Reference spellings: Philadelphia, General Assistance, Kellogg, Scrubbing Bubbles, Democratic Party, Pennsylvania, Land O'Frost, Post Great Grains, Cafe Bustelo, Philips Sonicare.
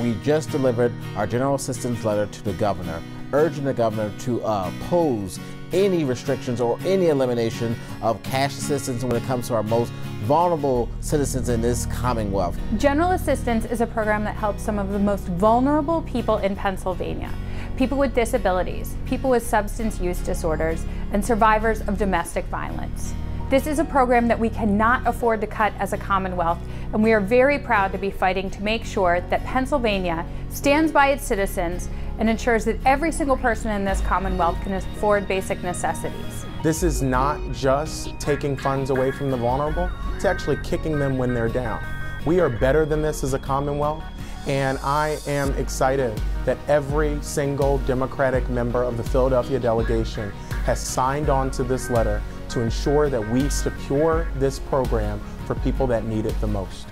We just delivered our General Assistance letter to the governor, urging the governor to oppose any restrictions or any elimination of cash assistance when it comes to our most vulnerable citizens in this Commonwealth. General Assistance is a program that helps some of the most vulnerable people in Pennsylvania. People with disabilities, people with substance use disorders, and survivors of domestic violence. This is a program that we cannot afford to cut as a Commonwealth, and we are very proud to be fighting to make sure that Pennsylvania stands by its citizens and ensures that every single person in this Commonwealth can afford basic necessities. This is not just taking funds away from the vulnerable, it's actually kicking them when they're down. We are better than this as a Commonwealth, and I am excited that every single Democratic member of the Philadelphia delegation has signed on to this letter to ensure that we secure this program for people that need it the most.